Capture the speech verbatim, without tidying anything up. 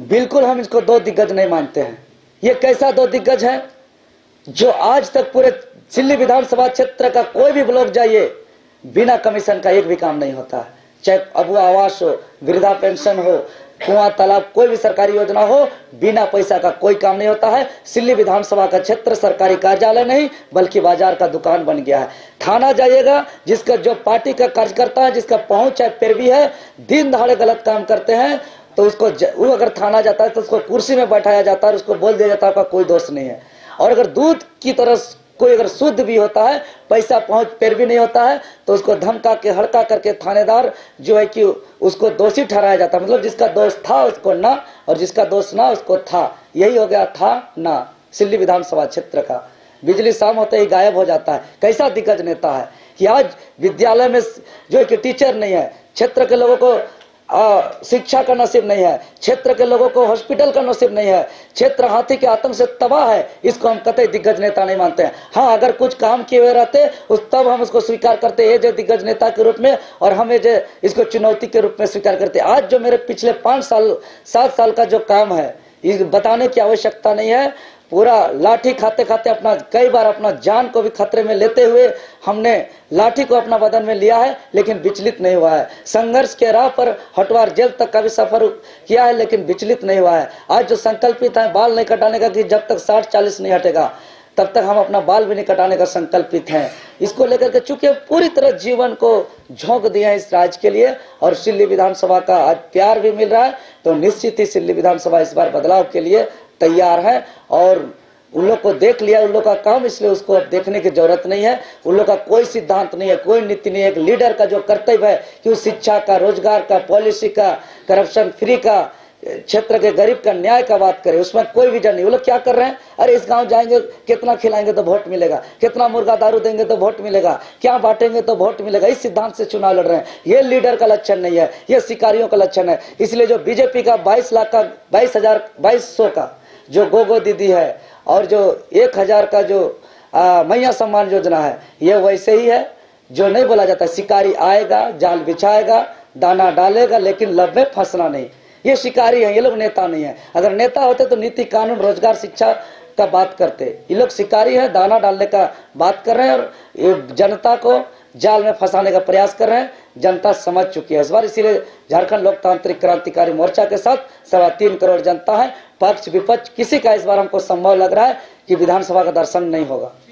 बिल्कुल हम इसको दो दिग्गज नहीं मानते हैं। ये कैसा दो दिग्गज है जो आज तक पूरे सिल्ली विधानसभा क्षेत्र का कोई भी ब्लॉक जाइए बिना कमीशन का एक भी काम नहीं होता, चाहे अबुआ आवास हो, वृद्धा पेंशन हो, कुआं तालाब, कोई भी सरकारी योजना हो, बिना पैसा का कोई काम नहीं होता है। सिल्ली विधानसभा का क्षेत्र सरकारी कार्यालय नहीं बल्कि बाजार का दुकान बन गया है। थाना जाइएगा, जिसका जो पार्टी का कार्यकर्ता है, जिसका पहुंच है पैरवी है, दिन दहाड़े गलत काम करते हैं तो उसको ज... वो अगर थाना जाता है तो उसको कुर्सी में बैठाया जाता है और उसको बोल दिया जाता है आपका कोई दोष नहीं है। और अगर दूध की तरह कोई अगर शुद्ध भी होता है, पैसा पहुंच पैर भी नहीं होता है तो उसको धमका के हड़का करके थानेदार जो है कि उसको दोषी ठहराया जाता है। मतलब जिसका दोष था उसको ना और जिसका दोष ना उसको था, यही हो गया था ना सिल्ली विधानसभा क्षेत्र का। बिजली शाम होते ही गायब हो जाता है। कैसा दिग्गज नेता है कि आज विद्यालय में जो है कि टीचर नहीं है, क्षेत्र के लोगों को शिक्षा का नसीब नहीं है, क्षेत्र के लोगों को हॉस्पिटल का नसीब नहीं है, क्षेत्र हाथी के आतंक से तबाह है। इसको हम कतई दिग्गज नेता नहीं मानते हैं। हाँ, अगर कुछ काम किए हुए रहते उस तब हम उसको स्वीकार करते एज ए दिग्गज नेता के रूप में और हम एज इसको चुनौती के रूप में स्वीकार करते। आज जो मेरे पिछले पाँच साल सात साल का जो काम है ये बताने की आवश्यकता नहीं है। पूरा लाठी खाते खाते अपना कई बार अपना जान को भी खतरे में लेते हुए हमने लाठी को अपना बदन में लिया है लेकिन विचलित नहीं हुआ है। संघर्ष के राह पर हटवार जेल तक का भी सफर किया है लेकिन विचलित नहीं हुआ है। आज जो संकल्पित है बाल नहीं कटाने का कि जब तक साठ चालीस नहीं हटेगा तब तक हम अपना बाल भी नहीं कटाने का संकल्पित हैं। इसको लेकर के चूंकि पूरी तरह जीवन को झोंक दिया है इस राज्य के लिए और सिल्ली विधानसभा का आज प्यार भी मिल रहा है तो निश्चित ही सिल्ली विधानसभा इस बार बदलाव के लिए तैयार है। और उन लोग को देख लिया उन लोग का काम, इसलिए उसको अब देखने की जरूरत नहीं है। उन लोग का कोई सिद्धांत नहीं है, कोई नीति नहीं है। एक लीडर का जो कर्तव्य है कि उस शिक्षा का, रोजगार का, पॉलिसी का, करप्शन फ्री का, क्षेत्र के गरीब का, न्याय का बात करें, उसमें कोई विजन नहीं। वो लोग क्या कर रहे हैं? अरे इस गांव जाएंगे कितना खिलाएंगे तो वोट मिलेगा, कितना मुर्गा दारू देंगे तो वोट मिलेगा, क्या बांटेंगे तो वोट मिलेगा, इस सिद्धांत से चुनाव लड़ रहे हैं। ये लीडर का लक्षण नहीं है, ये शिकारियों का लक्षण है। इसलिए जो बीजेपी का बाईस लाख का बाईस हजार बाईस सौ का जो गोगो दीदी है और जो एक हजार का जो मैया सम्मान योजना है ये वैसे ही है जो नहीं बोला जाता। शिकारी आएगा, जाल बिछाएगा, दाना डालेगा लेकिन लब में फंसना नहीं। ये शिकारी हैं, ये लोग नेता नहीं है। अगर नेता होते तो नीति, कानून, रोजगार, शिक्षा का बात करते। ये लोग शिकारी हैं, दाना डालने का बात कर रहे हैं और जनता को जाल में फंसाने का प्रयास कर रहे हैं। जनता समझ चुकी है इस बार, इसीलिए झारखंड लोकतांत्रिक क्रांतिकारी मोर्चा के साथ सवा तीन करोड़ जनता है। पक्ष विपक्ष किसी का इस बार हमको संभव लग रहा है कि विधानसभा का दर्शन नहीं होगा।